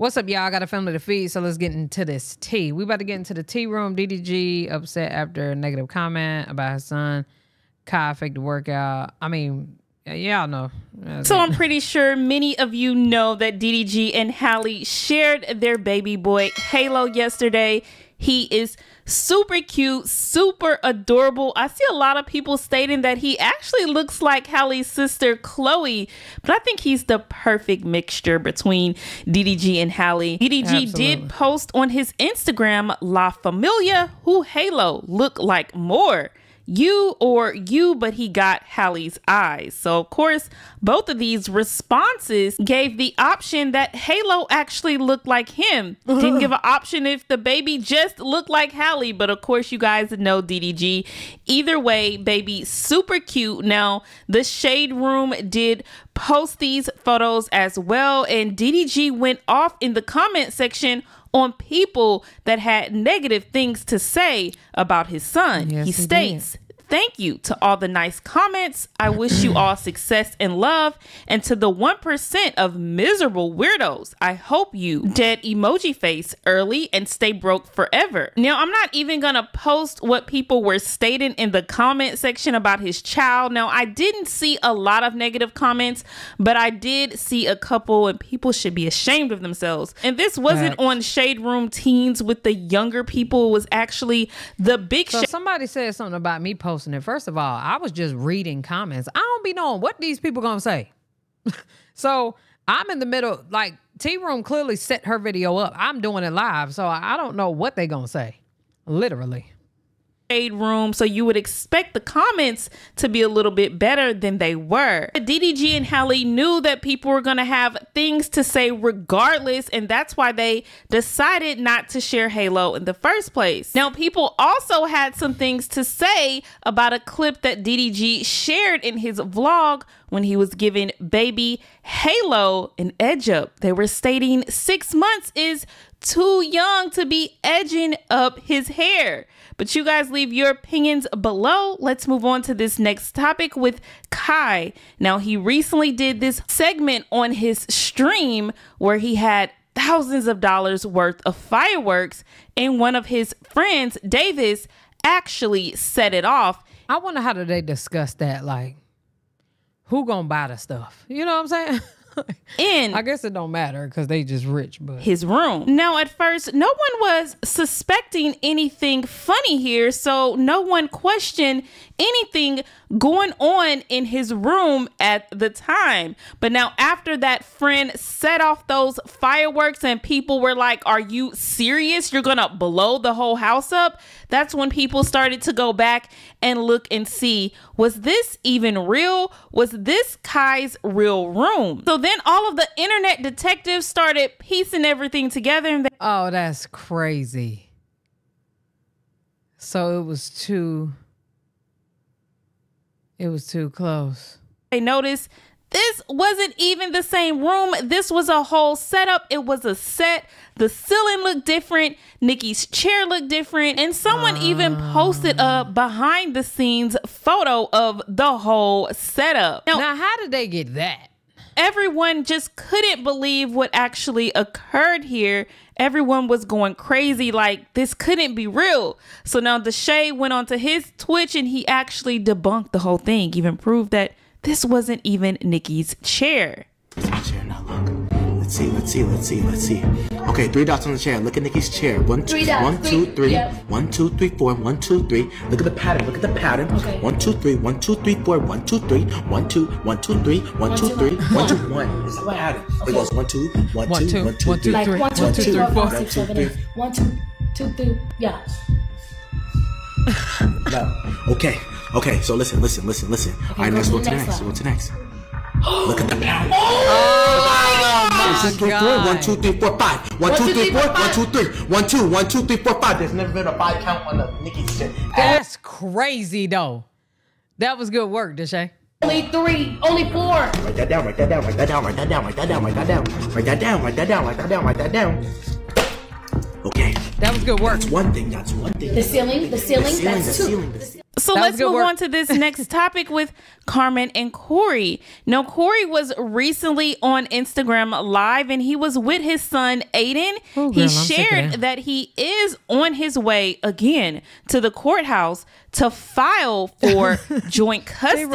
What's up, y'all? I got a family to feed, so let's get into this tea. We about to get into the tea room. DDG upset after a negative comment about his son. Kai faked the workout. I mean, y'all know. So I'm pretty sure many of you know that DDG and Halle shared their baby boy Halo yesterday. He is super cute, super adorable. I see a lot of people stating that he actually looks like Halle's sister, Chloe, but I think he's the perfect mixture between DDG and Halle. DDG did post on his Instagram, La Familia, who Halo look like more. You, but he got Halle's eyes. So of course, both of these responses gave the option that Halo actually looked like him. Didn't give an option if the baby just looked like Halle, but of course you guys know DDG. Either way, baby super cute. Now, the Shade Room did post these photos as well, and DDG went off in the comment section on people that had negative things to say about his son. Yes, he states, "Thank you to all the nice comments. I wish you all success and love. And to the 1% of miserable weirdos, I hope you dead emoji face early and stay broke forever." Now, I'm not even gonna post what people were stating in the comment section about his child. Now, I didn't see a lot of negative comments, but I did see a couple, and people should be ashamed of themselves. And this wasn't on Shade Room Teens with the younger people. It was actually the big shade. So somebody said something about me posting. And first of all, I was just reading comments. I don't be knowing what these people gonna say. So I'm in the middle, like, T Room clearly set her video up. I'm doing it live, so I don't know what they gonna say, literally. Room, so you would expect the comments to be a little bit better than they were. DDG and Halle knew that people were going to have things to say regardless, and that's why they decided not to share Halo in the first place. Now, people also had some things to say about a clip that DDG shared in his vlog when he was giving baby Halo an edge up. They were stating 6 months is too young to be edging up his hair. But you guys leave your opinions below. Let's move on to this next topic with Kai. Now, he recently did this segment on his stream where he had thousands of dollars worth of fireworks, and one of his friends, Davis, actually set it off. I wonder how did they discuss that? Like, who gonna buy the stuff? You know what I'm saying? In I guess it don't matter because they just rich, but his room. Now, at first, no one was suspecting anything funny here, so no one questioned anything going on in his room at the time. But now, after that friend set off those fireworks and people were like, "Are you serious? You're gonna blow the whole house up?" That's when people started to go back and look and see, was this even real? Was this Kai's real room? So then all of the internet detectives started piecing everything together. And oh, that's crazy. So it was too close. They noticed this wasn't even the same room. This was a whole setup. It was a set. The ceiling looked different. Nikki's chair looked different. And someone even posted a behind the scenes photo of the whole setup. Now how did they get that? Everyone just couldn't believe what actually occurred here. Everyone was going crazy, like, this couldn't be real. So now Deshae went onto his Twitch and he actually debunked the whole thing, even proved that this wasn't even Nikki's chair. It's my chair now, look. Let's see. Okay, 3 dots on the chair. Look at Nikki's chair. 1, 2, 3. 1, 2, 3, 4. 1, 2, 3. Look at the pattern. Okay. 1, 2, 3. 1, 2, 3, 4. 1, 2, 3. 1, 2, 1, 2, 3. 1, 2, 3. 1, 2, 1. It's the pattern. It goes 1, 2, 1, 2, 1, 2, 3. 1, 2, 3, 4. 1, 2, 3. 1, 2, 2, 3. Yeah. No. Okay. So listen. All right, let's go to next. Look at the pattern. Oh my God. 1, 2, 3, 4, 5. 1, 2, 3, 4, 5. 1, 2, 3. 1, 2, 1, 2, 3, 4, 5. There's never been a 5 count on the Nikki's shit. That's crazy though. That was good work, Deshae. Only 3, only 4. Write that down. Okay. That was good work. That's one thing. The ceiling. That's two. So let's move on to this next topic with Carmen and Corey. Now, Corey was recently on Instagram Live and he was with his son, Aiden. Oh, girl, he shared that he is on his way again to the courthouse to file for joint custody of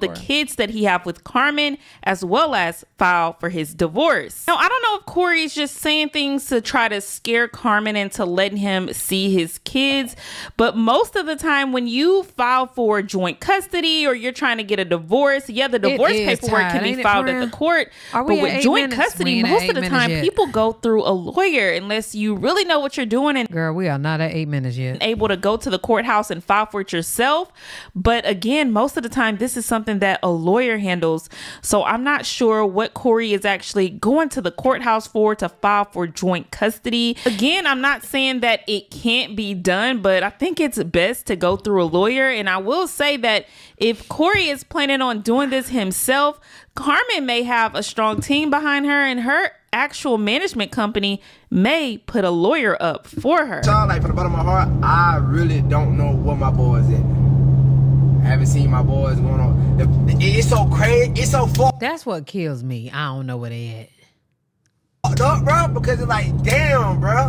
the kids that he have with Carmen, as well as file for his divorce. Now, I don't know if Corey is just saying things to try to scare Carmen into letting him see his kids, but most of the time when you file for joint custody or you're trying to get a divorce, yeah, the divorce paperwork can be filed at the court, but with joint custody, most of the time people go through a lawyer unless you really know what you're doing. And girl, we are not at 8 minutes yet. Able to go to the courthouse and file for it yourself. But again, most of the time, this is something that a lawyer handles. So I'm not sure what Corey is actually going to the courthouse for to file for joint custody. Again, I'm not saying that it can't be done, but I think it's best to go through a lawyer. And I will say that if Corey is planning on doing this himself, Carmen may have a strong team behind her, and her actual management company may put a lawyer up for her. Child, like, from the bottom of my heart, I really don't know what my boy is in. I haven't seen my boys going on. It's so crazy. It's so far. That's what kills me. I don't know where they at. No, bro, because it's like, damn, bro.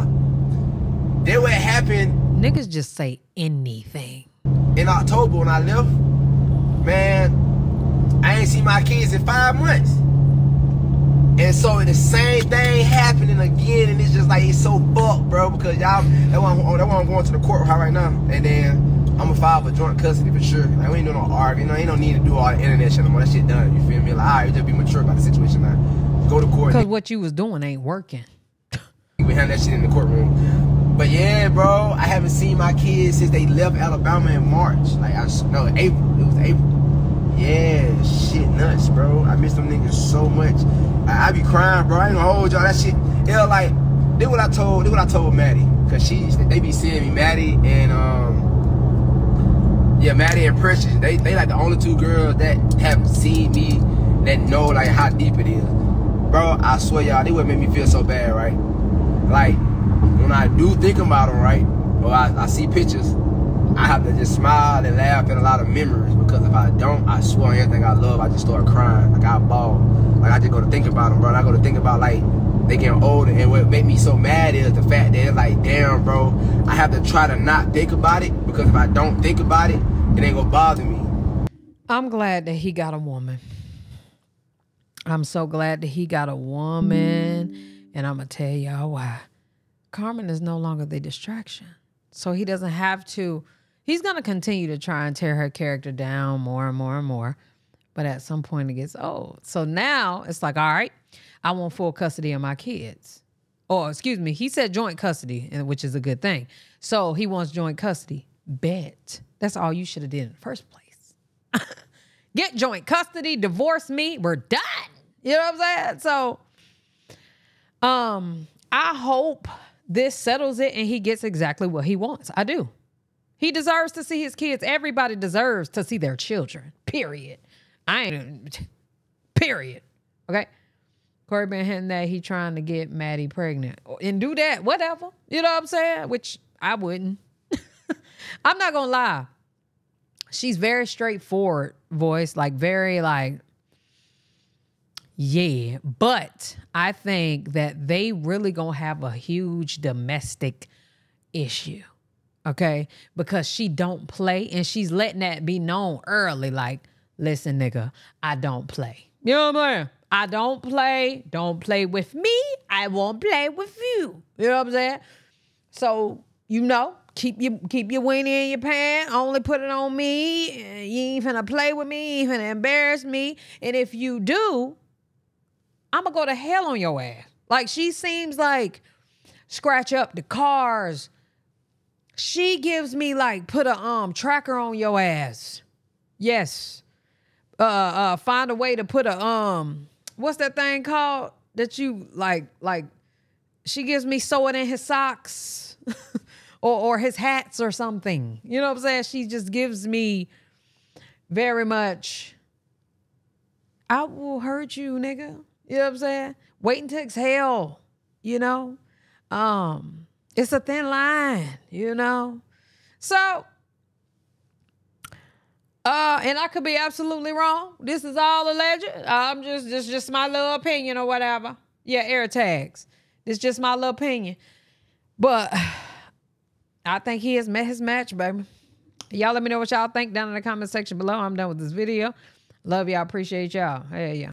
Then what happened? Niggas just say anything. In October when I left, man, I ain't seen my kids in 5 months. And so the same thing happening again, and it's just like, it's so fucked, bro, because y'all, that's why I'm going to the courthouse right now, and then I'm gonna file for joint custody for sure. Like, we ain't doing no arguing, you know, ain't no need to do all the internet shit no more. That shit done, you feel me? Like, all right, just be mature about the situation now. Go to court. Because what you was doing ain't working. We handle that shit in the courtroom. But yeah, bro, I haven't seen my kids since they left Alabama in March. Like, April. It was April. Yeah, shit nuts, bro. I miss them niggas so much. I be crying, bro. I ain't gonna hold y'all. That shit, yeah, like, did what I told Maddie, cause they be seeing me, Maddie and Maddie and Precious. They like the only two girls that have seen me that know like how deep it is, bro. I swear y'all, they would make me feel so bad, right? Like, when I do think about them, right, or I see pictures, I have to just smile and laugh at a lot of memories, because if I don't, I swear on everything I love, I just start crying. Like, I bawl. Like, I just go to think about them, bro. And I go to think about, like, they getting older. And what make me so mad is the fact that it's like, damn, bro, I have to try to not think about it, because if I don't think about it, it ain't gonna bother me. I'm glad that he got a woman. I'm so glad that he got a woman. And I'm gonna tell y'all why. Carmen is no longer the distraction. So he doesn't have to. He's going to continue to try and tear her character down more and more and more. But at some point it gets old. So now it's like, all right, I want full custody of my kids. Or excuse me, he said joint custody, which is a good thing. So he wants joint custody. Bet. That's all you should have did in the first place. Get joint custody, divorce me, we're done. You know what I'm saying? So I hope this settles it and he gets exactly what he wants. I do. He deserves to see his kids. Everybody deserves to see their children. Period. Period. Okay? Corey been hinting that he trying to get Maddie pregnant. And do that. Whatever. You know what I'm saying? Which I wouldn't. I'm not going to lie. She's very straightforward voice. Like, very like, yeah. But I think that they really going to have a huge domestic issue. Okay, because she don't play and she's letting that be known early. Like, listen, nigga, I don't play. You know what I'm saying? I don't play. Don't play with me. I won't play with you. You know what I'm saying? So, you know, keep your weenie in your pants. Only put it on me. You ain't finna play with me. You ain't finna embarrass me. And if you do, I'm gonna go to hell on your ass. Like, she seems like scratch up the cars. She gives me like, put a tracker on your ass. Yes. Find a way to put a what's that thing called that you like she gives me, sew it in his socks or his hats or something. You know what I'm saying? She just gives me very much, I will hurt you, nigga. You know what I'm saying? Waiting to exhale, you know? It's a thin line, you know? So And I could be absolutely wrong. This is all alleged. I'm just my little opinion or whatever. Yeah, air tags. It's just my little opinion. But I think he has met his match, baby. Y'all let me know what y'all think down in the comment section below. I'm done with this video. Love y'all. Appreciate y'all. Hey, yeah.